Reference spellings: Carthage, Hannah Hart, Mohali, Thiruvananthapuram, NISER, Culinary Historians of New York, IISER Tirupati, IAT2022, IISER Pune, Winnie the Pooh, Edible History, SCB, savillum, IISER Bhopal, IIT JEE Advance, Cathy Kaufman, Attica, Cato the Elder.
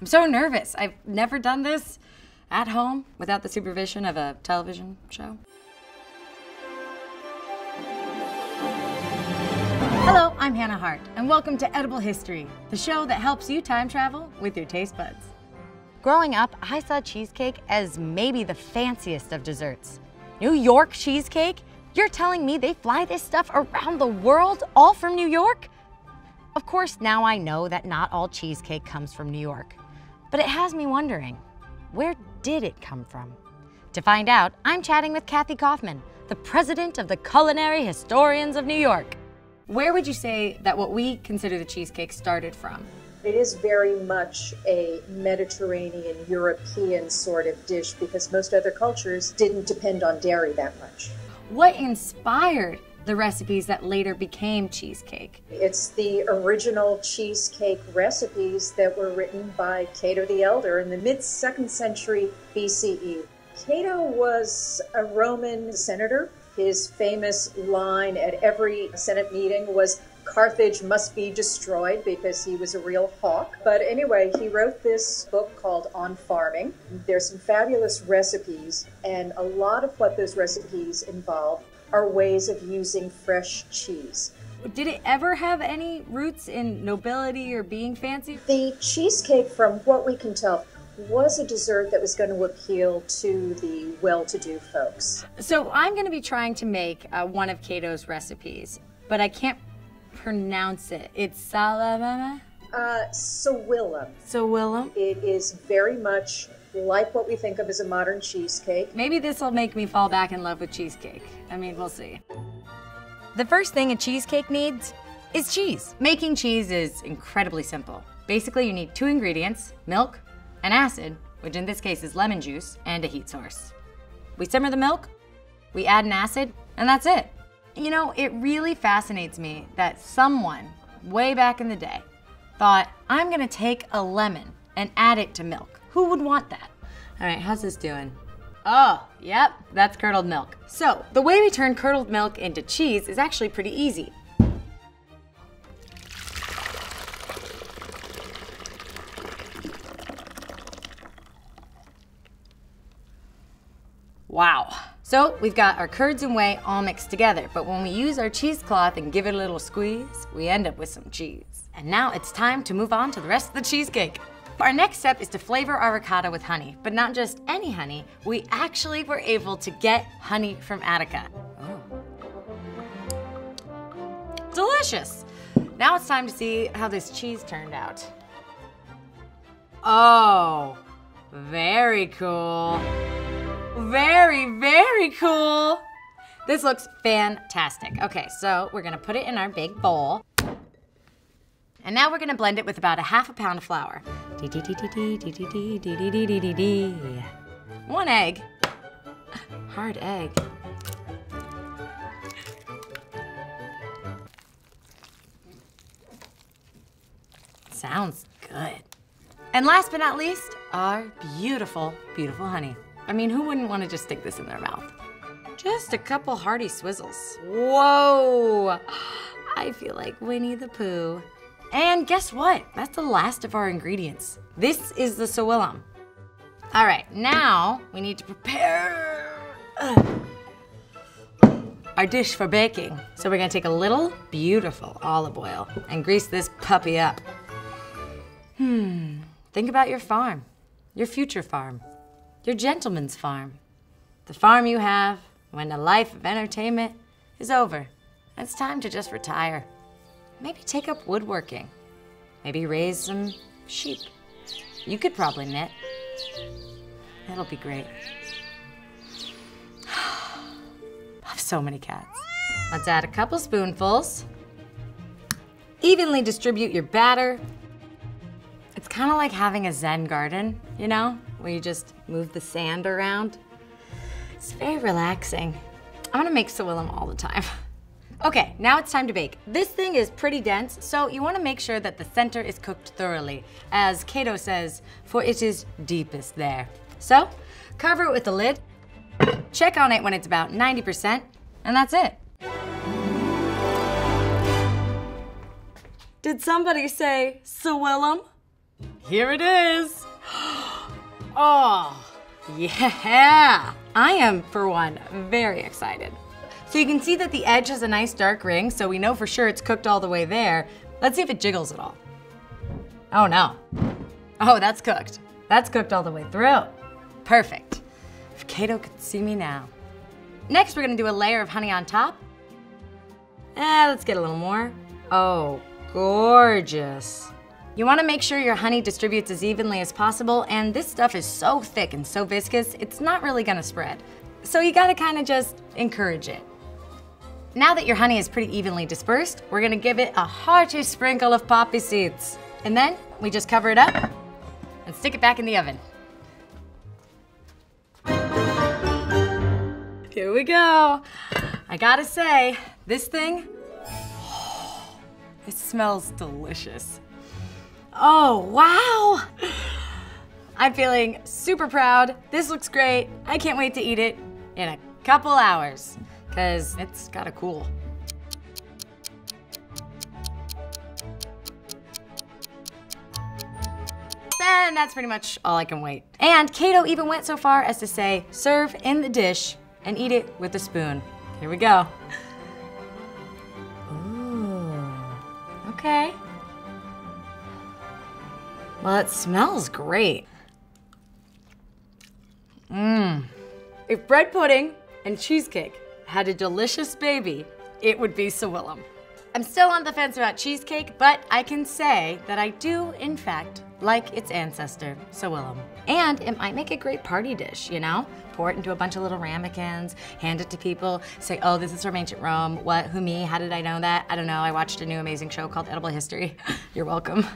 I'm so nervous. I've never done this at home without the supervision of a television show. Hello, I'm Hannah Hart, and welcome to Edible History, the show that helps you time travel with your taste buds. Growing up, I saw cheesecake as maybe the fanciest of desserts. New York cheesecake? You're telling me they fly this stuff around the world, all from New York? Of course, now I know that not all cheesecake comes from New York, but it has me wondering, where did it come from? To find out, I'm chatting with Cathy Kaufman, the president of the Culinary Historians of New York. Where would you say that what we consider the cheesecake started from? It is very much a Mediterranean, European sort of dish because most other cultures didn't depend on dairy that much. What inspired the recipes that later became cheesecake? It's the original cheesecake recipes that were written by Cato the Elder in the mid-2nd century BCE. Cato was a Roman senator. His famous line at every Senate meeting was, "Carthage must be destroyed," because he was a real hawk. But anyway, he wrote this book called On Farming. There's some fabulous recipes, and a lot of what those recipes involve are ways of using fresh cheese. Did it ever have any roots in nobility or being fancy? The cheesecake, from what we can tell, was a dessert that was going to appeal to the well-to-do folks. So I'm going to be trying to make one of Cato's recipes, but I can't pronounce it. It's savillum? Savillum. Savillum? It is very much like what we think of as a modern cheesecake. Maybe this will make me fall back in love with cheesecake. I mean, we'll see. The first thing a cheesecake needs is cheese. Making cheese is incredibly simple. Basically, you need two ingredients, milk and acid, which in this case is lemon juice, and a heat source. We simmer the milk, we add an acid, and that's it. You know, it really fascinates me that someone way back in the day thought, I'm gonna take a lemon and add it to milk. Who would want that? All right, how's this doing? Oh, yep, that's curdled milk. So, the way we turn curdled milk into cheese is actually pretty easy. Wow. So, we've got our curds and whey all mixed together, but when we use our cheesecloth and give it a little squeeze, we end up with some cheese. And now it's time to move on to the rest of the cheesecake. Our next step is to flavor our ricotta with honey, but not just any honey. We actually were able to get honey from Attica. Oh. Delicious. Now it's time to see how this cheese turned out. Oh, very cool. Very, very cool. This looks fantastic. Okay, so we're gonna put it in our big bowl. And now we're gonna blend it with about a half a pound of flour. 1 egg. Hard egg. Sounds good. And last but not least, our beautiful, beautiful honey. I mean, who wouldn't want to just stick this in their mouth? Just a couple hearty swizzles. Whoa! I feel like Winnie the Pooh. And guess what? That's the last of our ingredients. This is the savillum. All right, now we need to prepare our dish for baking. So we're gonna take a little beautiful olive oil and grease this puppy up. Think about your farm, your future farm, your gentleman's farm, the farm you have when the life of entertainment is over. It's time to just retire. Maybe take up woodworking. Maybe raise some sheep. You could probably knit. That'll be great. I have so many cats. Let's add a couple spoonfuls. Evenly distribute your batter. It's kind of like having a Zen garden, you know, where you just move the sand around. It's very relaxing. I'm gonna make savillum all the time. Okay, now it's time to bake. This thing is pretty dense, so you want to make sure that the center is cooked thoroughly, as Cato says, for it is deepest there. So, cover it with the lid, check on it when it's about 90%, and that's it. Did somebody say savillum? Here it is. Oh, yeah. I am, for one, very excited. So you can see that the edge has a nice dark ring, so we know for sure it's cooked all the way there. Let's see if it jiggles at all. Oh no. Oh, that's cooked. That's cooked all the way through. Perfect. If Cato could see me now. Next, we're gonna do a layer of honey on top. Let's get a little more. Oh, gorgeous. You wanna make sure your honey distributes as evenly as possible, and this stuff is so thick and so viscous, it's not really gonna spread. So you gotta kinda just encourage it. Now that your honey is pretty evenly dispersed, we're gonna give it a hearty sprinkle of poppy seeds. And then we just cover it up and stick it back in the oven. Here we go. I gotta say, this thing, oh, it smells delicious. Oh, wow. I'm feeling super proud. This looks great. I can't wait to eat it in a couple hours, because it's gotta cool. And that's pretty much all I can wait. And Cato even went so far as to say, serve in the dish and eat it with a spoon. Here we go. Ooh, okay. Well, it smells great. Mmm. If bread pudding and cheesecake had a delicious baby, it would be savillum. I'm still on the fence about cheesecake, but I can say that I do, in fact, like its ancestor, savillum. And it might make a great party dish, you know? Pour it into a bunch of little ramekins, hand it to people, say, oh, this is from ancient Rome. What, who, me? How did I know that? I don't know, I watched a new amazing show called Edible History. You're welcome.